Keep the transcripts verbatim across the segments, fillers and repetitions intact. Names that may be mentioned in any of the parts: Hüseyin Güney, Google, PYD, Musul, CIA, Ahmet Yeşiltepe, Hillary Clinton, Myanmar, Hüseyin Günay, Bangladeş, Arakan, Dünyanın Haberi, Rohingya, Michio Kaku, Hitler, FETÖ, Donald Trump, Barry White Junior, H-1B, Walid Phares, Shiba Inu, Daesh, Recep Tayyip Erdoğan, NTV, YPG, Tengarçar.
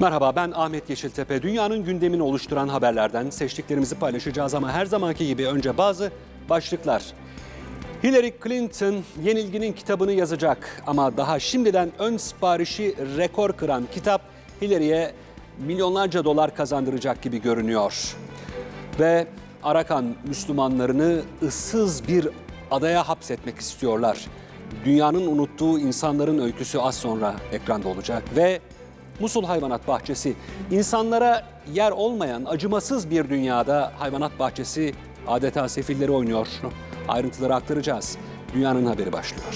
Merhaba, ben Ahmet Yeşiltepe. Dünyanın gündemini oluşturan haberlerden seçtiklerimizi paylaşacağız ama her zamanki gibi önce bazı başlıklar. Hillary Clinton yenilginin kitabını yazacak ama daha şimdiden ön siparişi rekor kıran kitap Hillary'ye milyonlarca dolar kazandıracak gibi görünüyor. Ve Arakan Müslümanlarını ıssız bir adaya hapsetmek istiyorlar. Dünyanın unuttuğu insanların öyküsü az sonra ekranda olacak ve Musul Hayvanat Bahçesi, insanlara yer olmayan acımasız bir dünyada hayvanat bahçesi adeta sefilleri oynuyor. Ayrıntıları aktaracağız. Dünyanın haberi başlıyor.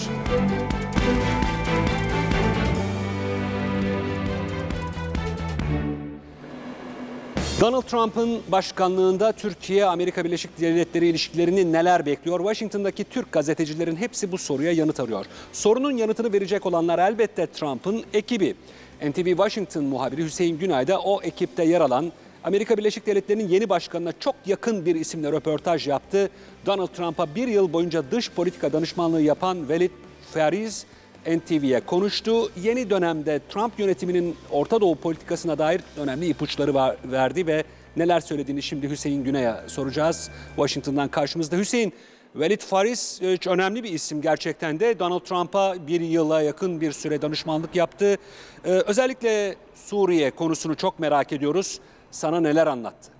Donald Trump'ın başkanlığında Türkiye-Amerika Birleşik Devletleri ilişkilerini neler bekliyor? Washington'daki Türk gazetecilerin hepsi bu soruya yanıt arıyor. Sorunun yanıtını verecek olanlar elbette Trump'ın ekibi. N T V Washington muhabiri Hüseyin Günay da o ekipte yer alan Amerika Birleşik Devletleri'nin yeni başkanına çok yakın bir isimle röportaj yaptı. Donald Trump'a bir yıl boyunca dış politika danışmanlığı yapan Walid Phares N T V'ye konuştu. Yeni dönemde Trump yönetiminin Orta Doğu politikasına dair önemli ipuçları var, verdi ve neler söylediğini şimdi Hüseyin Güney'e soracağız. Washington'dan karşımızda Hüseyin. Walid Phares önemli bir isim gerçekten de. Donald Trump'a bir yıla yakın bir süre danışmanlık yaptı. Ee, özellikle Suriye konusunu çok merak ediyoruz. Sana neler anlattı?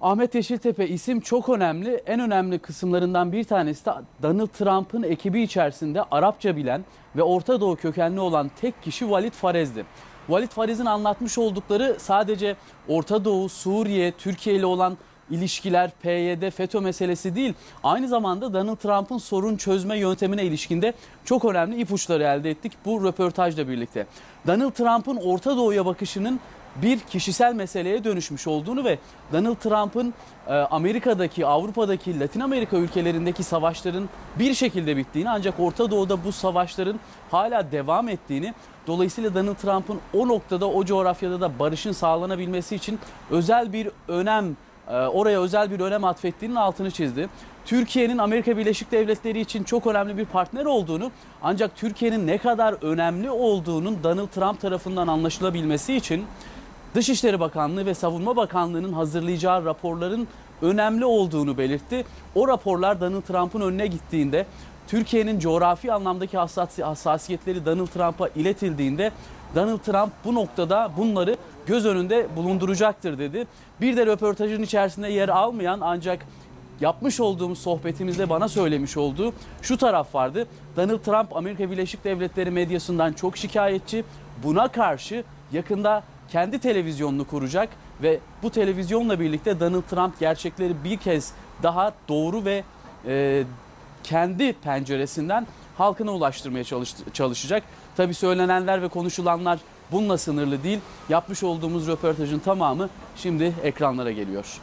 Ahmet Yeşiltepe, isim çok önemli. En önemli kısımlarından bir tanesi de Donald Trump'ın ekibi içerisinde Arapça bilen ve Orta Doğu kökenli olan tek kişi Walid Phares'di. Walid Phares'in anlatmış oldukları sadece Orta Doğu, Suriye, Türkiye ile olan İlişkiler, P Y D, FETÖ meselesi değil, aynı zamanda Donald Trump'ın sorun çözme yöntemine ilişkinde çok önemli ipuçları elde ettik bu röportajla birlikte. Donald Trump'ın Orta Doğu'ya bakışının bir kişisel meseleye dönüşmüş olduğunu ve Donald Trump'ın Amerika'daki, Avrupa'daki, Latin Amerika ülkelerindeki savaşların bir şekilde bittiğini, ancak Orta Doğu'da bu savaşların hala devam ettiğini, dolayısıyla Donald Trump'ın o noktada, o coğrafyada da barışın sağlanabilmesi için özel bir önem oraya özel bir önem atfettiğinin altını çizdi. Türkiye'nin Amerika Birleşik Devletleri için çok önemli bir partner olduğunu, ancak Türkiye'nin ne kadar önemli olduğunun Donald Trump tarafından anlaşılabilmesi için Dışişleri Bakanlığı ve Savunma Bakanlığı'nın hazırlayacağı raporların önemli olduğunu belirtti. O raporlar Donald Trump'ın önüne gittiğinde, Türkiye'nin coğrafi anlamdaki hassasiyetleri Donald Trump'a iletildiğinde Donald Trump bu noktada bunları göz önünde bulunduracaktır dedi. Bir de röportajın içerisinde yer almayan ancak yapmış olduğum sohbetimizde bana söylemiş olduğu şu taraf vardı. Donald Trump Amerika Birleşik Devletleri medyasından çok şikayetçi. Buna karşı yakında kendi televizyonunu kuracak ve bu televizyonla birlikte Donald Trump gerçekleri bir kez daha doğru ve e, kendi penceresinden halkına ulaştırmaya çalış çalışacak. Tabii söylenenler ve konuşulanlar bununla sınırlı değil. Yapmış olduğumuz röportajın tamamı şimdi ekranlara geliyor.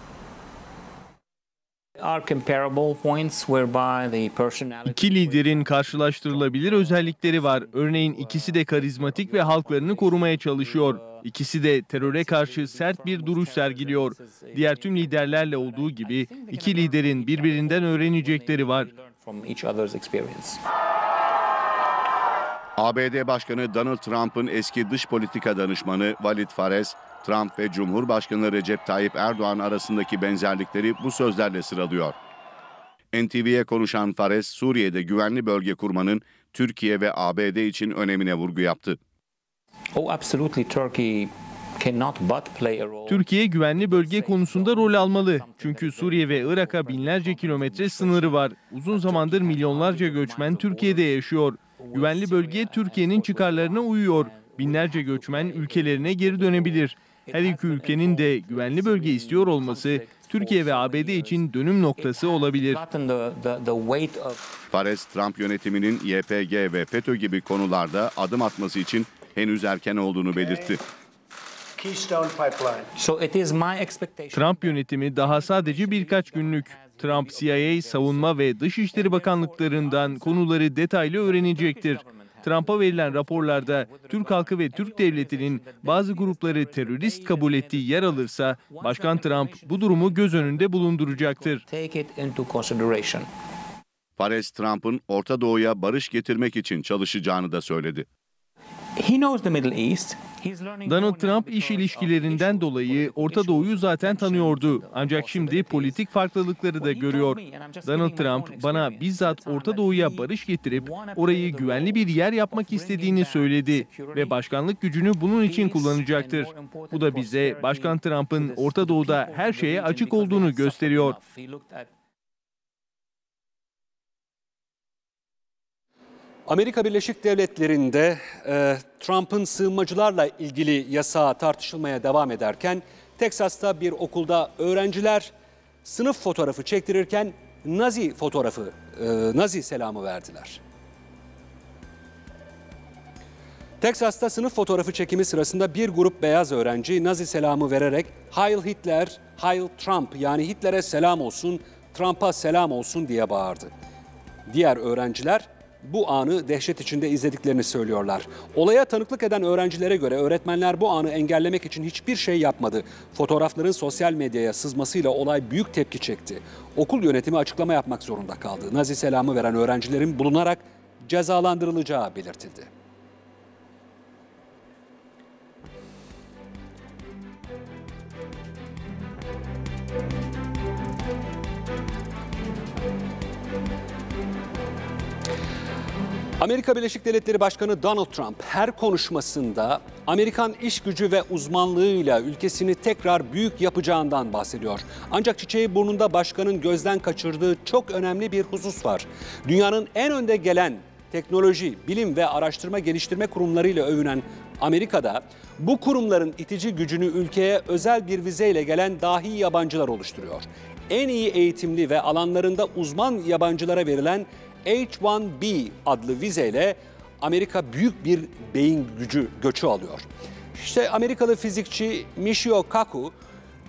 İki liderin karşılaştırılabilir özellikleri var. Örneğin ikisi de karizmatik ve halklarını korumaya çalışıyor. İkisi de teröre karşı sert bir duruş sergiliyor. Diğer tüm liderlerle olduğu gibi iki liderin birbirinden öğrenecekleri var. A B D Başkanı Donald Trump'ın eski dış politika danışmanı Walid Phares, Trump ve Cumhurbaşkanı Recep Tayyip Erdoğan arasındaki benzerlikleri bu sözlerle sıralıyor. N T V'ye konuşan Phares, Suriye'de güvenli bölge kurmanın Türkiye ve A B D için önemine vurgu yaptı. Oh, absolutely Turkey. Türkiye güvenli bölge konusunda rol almalı. Çünkü Suriye ve Irak'a binlerce kilometre sınırı var. Uzun zamandır milyonlarca göçmen Türkiye'de yaşıyor. Güvenli bölge Türkiye'nin çıkarlarına uyuyor. Binlerce göçmen ülkelerine geri dönebilir. Her iki ülkenin de güvenli bölge istiyor olması Türkiye ve A B D için dönüm noktası olabilir. Phares, Trump yönetiminin Y P G ve FETÖ gibi konularda adım atması için henüz erken olduğunu belirtti. Trump yönetimi daha sadece birkaç günlük. Trump, C I A, Savunma ve Dışişleri Bakanlıklarından konuları detaylı öğrenecektir. Trump'a verilen raporlarda Türk halkı ve Türk devletinin bazı grupları terörist kabul ettiği yer alırsa, Başkan Trump bu durumu göz önünde bulunduracaktır. Phares, Trump'ın Orta Doğu'ya barış getirmek için çalışacağını da söyledi. Donald Trump iş ilişkilerinden dolayı Orta Doğu'yu zaten tanıyordu. Ancak şimdi politik farklılıkları da görüyor. Donald Trump bana bizzat Orta Doğu'ya barış getirip orayı güvenli bir yer yapmak istediğini söyledi ve başkanlık gücünü bunun için kullanacaktır. Bu da bize Başkan Trump'ın Orta Doğu'da her şeye açık olduğunu gösteriyor. Amerika Birleşik Devletleri'nde e, Trump'ın sığınmacılarla ilgili yasağı tartışılmaya devam ederken, Teksas'ta bir okulda öğrenciler sınıf fotoğrafı çektirirken Nazi fotoğrafı, e, Nazi selamı verdiler. Teksas'ta sınıf fotoğrafı çekimi sırasında bir grup beyaz öğrenci Nazi selamı vererek "Heil Hitler, Heil Trump" yani Hitler'e selam olsun, Trump'a selam olsun diye bağırdı. Diğer öğrenciler bu anı dehşet içinde izlediklerini söylüyorlar. Olaya tanıklık eden öğrencilere göre öğretmenler bu anı engellemek için hiçbir şey yapmadı. Fotoğrafların sosyal medyaya sızmasıyla olay büyük tepki çekti. Okul yönetimi açıklama yapmak zorunda kaldı. Nazi selamı veren öğrencilerin bulunarak cezalandırılacağı belirtildi. Amerika Birleşik Devletleri Başkanı Donald Trump her konuşmasında Amerikan iş gücü ve uzmanlığıyla ülkesini tekrar büyük yapacağından bahsediyor. Ancak çiçeği burnunda başkanın gözden kaçırdığı çok önemli bir husus var. Dünyanın en önde gelen teknoloji, bilim ve araştırma geliştirme kurumlarıyla övünen Amerika'da bu kurumların itici gücünü ülkeye özel bir vizeyle gelen dahi yabancılar oluşturuyor. En iyi eğitimli ve alanlarında uzman yabancılara verilen H bir B adlı vizeyle Amerika büyük bir beyin gücü göçü alıyor. İşte Amerikalı fizikçi Michio Kaku,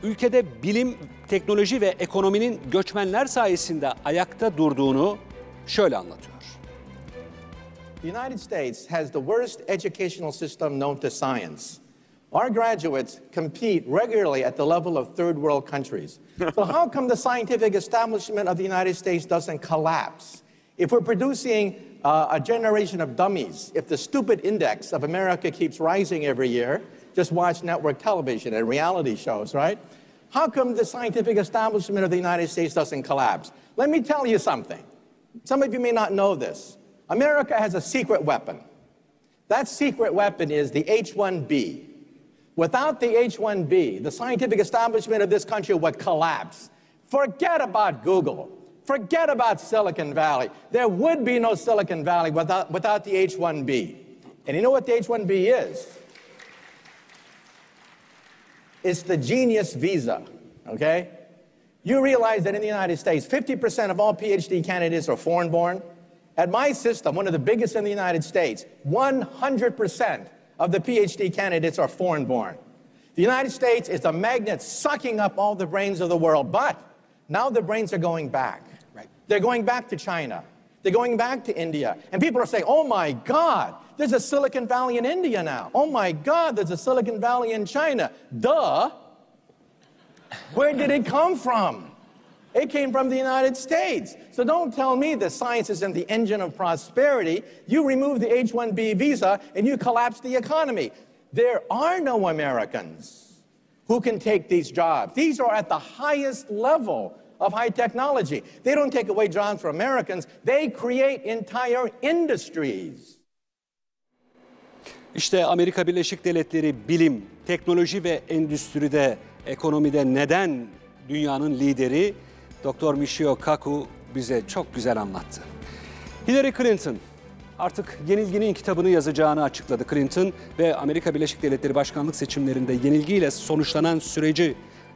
ülkede bilim, teknoloji ve ekonominin göçmenler sayesinde ayakta durduğunu şöyle anlatıyor. The United States has the worst educational system known to science. Our graduates compete regularly at the level of third world countries. So how come the scientific establishment of the United States doesn't collapse? If we're producing uh, a generation of dummies, if the stupid index of America keeps rising every year, just watch network television and reality shows, right? How come the scientific establishment of the United States doesn't collapse? Let me tell you something. Some of you may not know this. America has a secret weapon. That secret weapon is the H one B. Without the H one B, the scientific establishment of this country would collapse. Forget about Google. Forget about Silicon Valley. There would be no Silicon Valley without, without the H one B. And you know what the H one B is? It's the genius visa, okay? You realize that in the United States, fifty percent of all PhD candidates are foreign-born. At my system, one of the biggest in the United States, one hundred percent of the PhD candidates are foreign-born. The United States is a magnet sucking up all the brains of the world, but now the brains are going back. They're going back to China. They're going back to India. And people are saying, oh my God, there's a Silicon Valley in India now. Oh my God, there's a Silicon Valley in China. Duh. Where did it come from? It came from the United States. So don't tell me that science isn't the engine of prosperity. You remove the H one B visa and you collapse the economy. There are no Americans who can take these jobs. These are at the highest level of high technology. They don't take away jobs for Americans. They create entire industries. İşte Amerika Birleşik Devletleri bilim, teknoloji ve endüstride, ekonomide neden dünyanın lideri? Doktor Michio Kaku bize çok güzel anlattı. Hillary Clinton artık yenilginin kitabını yazacağını açıkladı. Clinton ve Amerika Birleşik Devletleri başkanlık seçimlerinde yenilgiyle sonuçlanan süreci,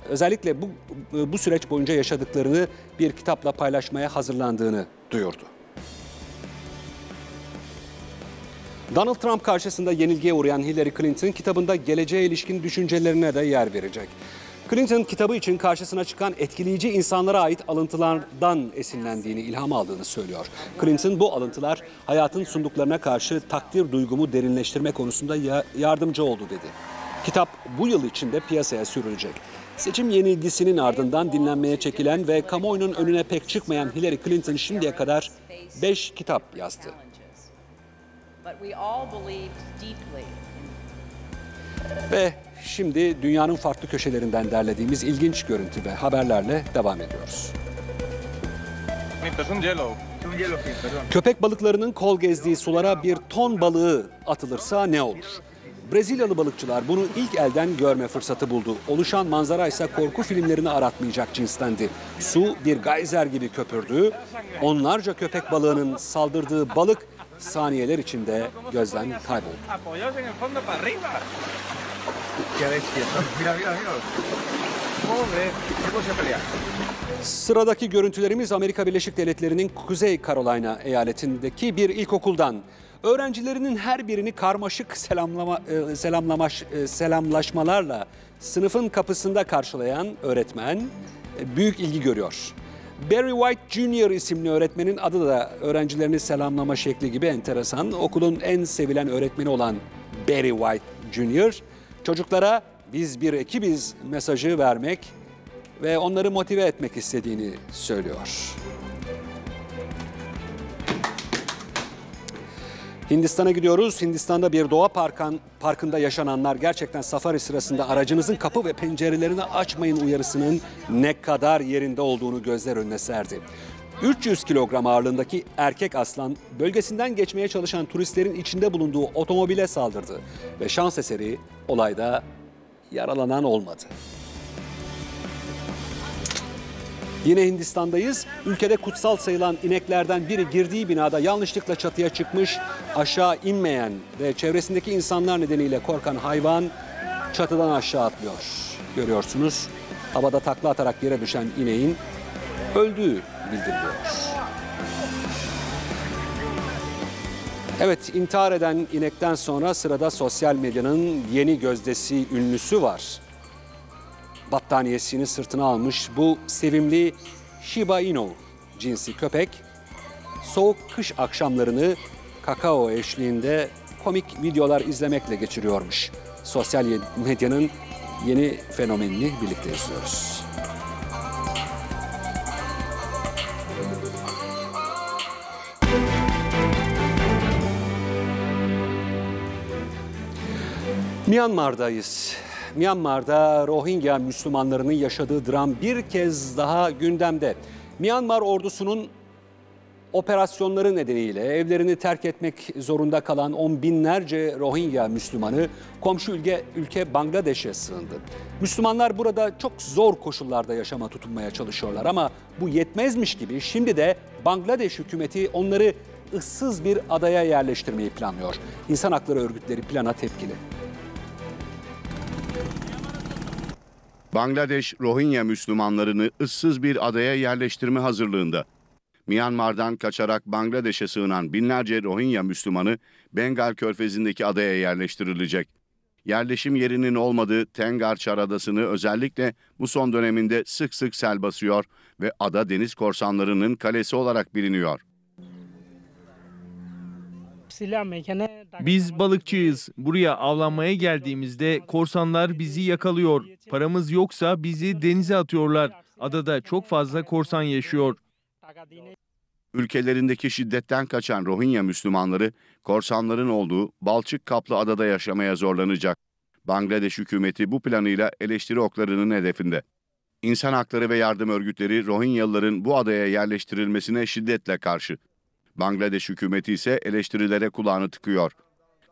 özellikle bu, bu süreç boyunca yaşadıklarını bir kitapla paylaşmaya hazırlandığını duyurdu. Donald Trump karşısında yenilgiye uğrayan Hillary Clinton kitabında geleceğe ilişkin düşüncelerine de yer verecek. Clinton kitabı için karşısına çıkan etkileyici insanlara ait alıntılardan esinlendiğini, ilham aldığını söylüyor. Clinton bu alıntılar hayatın sunduklarına karşı takdir duygumu derinleştirme konusunda yardımcı oldu dedi. Kitap bu yıl içinde piyasaya sürülecek. Seçim yenilgisinin ardından dinlenmeye çekilen ve kamuoyunun önüne pek çıkmayan Hillary Clinton şimdiye kadar beş kitap yazdı. Ve şimdi dünyanın farklı köşelerinden derlediğimiz ilginç görüntü ve haberlerle devam ediyoruz. Köpek balıklarının kol gezdiği sulara bir ton balığı atılırsa ne olur? Brezilyalı balıkçılar bunu ilk elden görme fırsatı buldu. Oluşan manzara ise korku filmlerini aratmayacak cinstendi. Su bir geyser gibi köpürdü. Onlarca köpek balığının saldırdığı balık saniyeler içinde gözden kayboldu. Sıradaki görüntülerimiz Amerika Birleşik Devletleri'nin Kuzey Carolina eyaletindeki bir ilkokuldan. Öğrencilerinin her birini karmaşık selamlama, selamlamaş, selamlaşmalarla sınıfın kapısında karşılayan öğretmen büyük ilgi görüyor. Barry White Junior isimli öğretmenin adı da öğrencilerini selamlama şekli gibi enteresan. Okulun en sevilen öğretmeni olan Barry White Junior çocuklara "Biz bir ekibiz" mesajı vermek ve onları motive etmek istediğini söylüyor. Hindistan'a gidiyoruz. Hindistan'da bir doğa parkan, parkında yaşananlar gerçekten safari sırasında aracınızın kapı ve pencerelerini açmayın uyarısının ne kadar yerinde olduğunu gözler önüne serdi. üç yüz kilogram ağırlığındaki erkek aslan bölgesinden geçmeye çalışan turistlerin içinde bulunduğu otomobile saldırdı ve şans eseri olayda yaralanan olmadı. Yine Hindistan'dayız. Ülkede kutsal sayılan ineklerden biri girdiği binada yanlışlıkla çatıya çıkmış, aşağı inmeyen ve çevresindeki insanlar nedeniyle korkan hayvan çatıdan aşağı atlıyor. Görüyorsunuz, havada takla atarak yere düşen ineğin öldüğü bildiriliyor. Evet, intihar eden inekten sonra sırada sosyal medyanın yeni gözdesi ünlüsü var. Battaniyesini sırtına almış bu sevimli Shiba Inu cinsi köpek, soğuk kış akşamlarını kakao eşliğinde komik videolar izlemekle geçiriyormuş. Sosyal medyanın yeni fenomenini birlikte izliyoruz. Myanmar'dayız. Myanmar'da Rohingya Müslümanlarının yaşadığı dram bir kez daha gündemde. Myanmar ordusunun operasyonları nedeniyle evlerini terk etmek zorunda kalan on binlerce Rohingya Müslümanı komşu ülke, ülke Bangladeş'e sığındı. Müslümanlar burada çok zor koşullarda yaşama tutunmaya çalışıyorlar ama bu yetmezmiş gibi şimdi de Bangladeş hükümeti onları ıssız bir adaya yerleştirmeyi planlıyor. İnsan hakları örgütleri plana tepkili. Bangladeş, Rohingya Müslümanlarını ıssız bir adaya yerleştirme hazırlığında. Myanmar'dan kaçarak Bangladeş'e sığınan binlerce Rohingya Müslümanı Bengal Körfezi'ndeki adaya yerleştirilecek. Yerleşim yerinin olmadığı Tengarçar Adası'nı özellikle bu son döneminde sık sık sel basıyor ve ada deniz korsanlarının kalesi olarak biliniyor. Biz balıkçıyız. Buraya avlanmaya geldiğimizde korsanlar bizi yakalıyor. Paramız yoksa bizi denize atıyorlar. Adada çok fazla korsan yaşıyor. Ülkelerindeki şiddetten kaçan Rohingya Müslümanları korsanların olduğu balçık kaplı adada yaşamaya zorlanacak. Bangladeş hükümeti bu planıyla eleştiri oklarının hedefinde. İnsan hakları ve yardım örgütleri Rohingyalıların bu adaya yerleştirilmesine şiddetle karşı. Bangladeş hükümeti ise eleştirilere kulağını tıkıyor.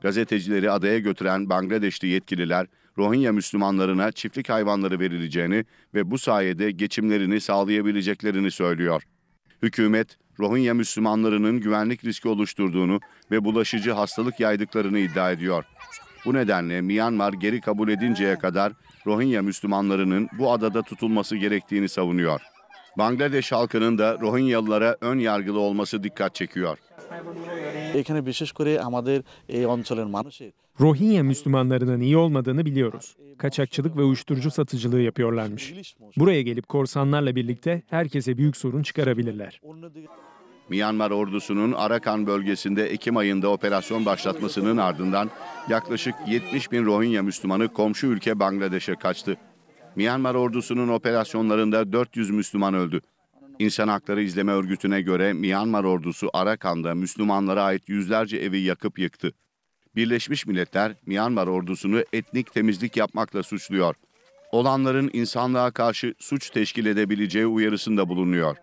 Gazetecileri adaya götüren Bangladeşli yetkililer, Rohingya Müslümanlarına çiftlik hayvanları verileceğini ve bu sayede geçimlerini sağlayabileceklerini söylüyor. Hükümet, Rohingya Müslümanlarının güvenlik riski oluşturduğunu ve bulaşıcı hastalık yaydıklarını iddia ediyor. Bu nedenle Myanmar geri kabul edinceye kadar Rohingya Müslümanlarının bu adada tutulması gerektiğini savunuyor. Bangladeş halkının da Rohingyalılara ön yargılı olması dikkat çekiyor. Rohingya Müslümanlarının iyi olmadığını biliyoruz. Kaçakçılık ve uyuşturucu satıcılığı yapıyorlarmış. Buraya gelip korsanlarla birlikte herkese büyük sorun çıkarabilirler. Myanmar ordusunun Arakan bölgesinde Ekim ayında operasyon başlatmasının ardından yaklaşık yetmiş bin Rohingya Müslümanı komşu ülke Bangladeş'e kaçtı. Myanmar ordusunun operasyonlarında dört yüz Müslüman öldü. İnsan Hakları İzleme Örgütü'ne göre Myanmar ordusu Arakan'da Müslümanlara ait yüzlerce evi yakıp yıktı. Birleşmiş Milletler Myanmar ordusunu etnik temizlik yapmakla suçluyor. Olanların insanlığa karşı suç teşkil edebileceği uyarısında bulunuyor.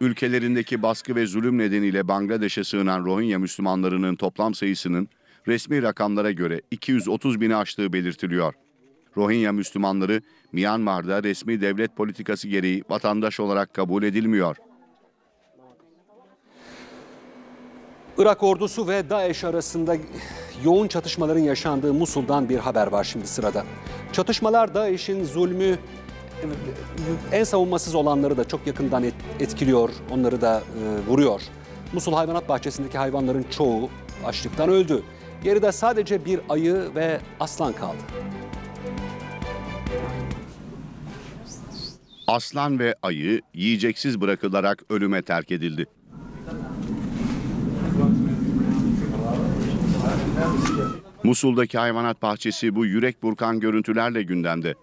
Ülkelerindeki baskı ve zulüm nedeniyle Bangladeş'e sığınan Rohingya Müslümanlarının toplam sayısının resmi rakamlara göre iki yüz otuz bini aştığı belirtiliyor. Rohingya Müslümanları Myanmar'da resmi devlet politikası gereği vatandaş olarak kabul edilmiyor. Irak ordusu ve Daesh arasında yoğun çatışmaların yaşandığı Musul'dan bir haber var şimdi sırada. Çatışmalar Daesh'in zulmü, en savunmasız olanları da çok yakından etkiliyor, onları da e, vuruyor. Musul hayvanat bahçesindeki hayvanların çoğu açlıktan öldü. Geride sadece bir ayı ve aslan kaldı. Aslan ve ayı yiyeceksiz bırakılarak ölüme terk edildi. Musul'daki hayvanat bahçesi bu yürek burkan görüntülerle gündemde.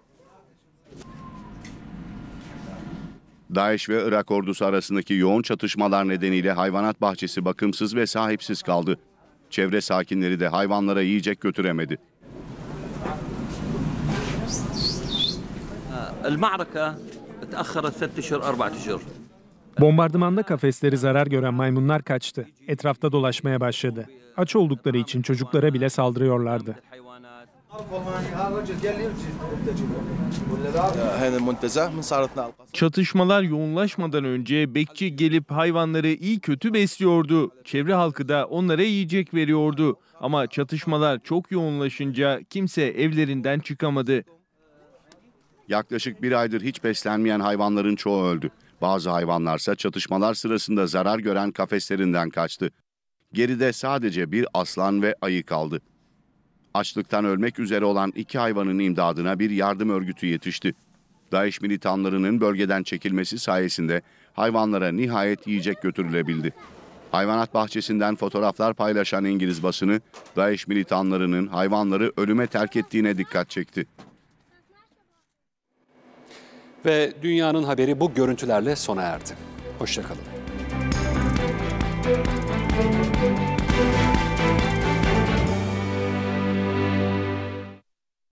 Daeş ve Irak ordusu arasındaki yoğun çatışmalar nedeniyle hayvanat bahçesi bakımsız ve sahipsiz kaldı. Çevre sakinleri de hayvanlara yiyecek götüremedi. Bombardımanda kafesleri zarar gören maymunlar kaçtı. Etrafta dolaşmaya başladı. Aç oldukları için çocuklara bile saldırıyorlardı. Çatışmalar yoğunlaşmadan önce bekçi gelip hayvanları iyi kötü besliyordu. Çevre halkı da onlara yiyecek veriyordu. Ama çatışmalar çok yoğunlaşınca kimse evlerinden çıkamadı. Yaklaşık bir aydır hiç beslenmeyen hayvanların çoğu öldü. Bazı hayvanlarsa çatışmalar sırasında zarar gören kafeslerinden kaçtı. Geride sadece bir aslan ve ayı kaldı. Açlıktan ölmek üzere olan iki hayvanın imdadına bir yardım örgütü yetişti. Daeş militanlarının bölgeden çekilmesi sayesinde hayvanlara nihayet yiyecek götürülebildi. Hayvanat bahçesinden fotoğraflar paylaşan İngiliz basını, Daeş militanlarının hayvanları ölüme terk ettiğine dikkat çekti. Ve dünyanın haberi bu görüntülerle sona erdi. Hoşça kalın.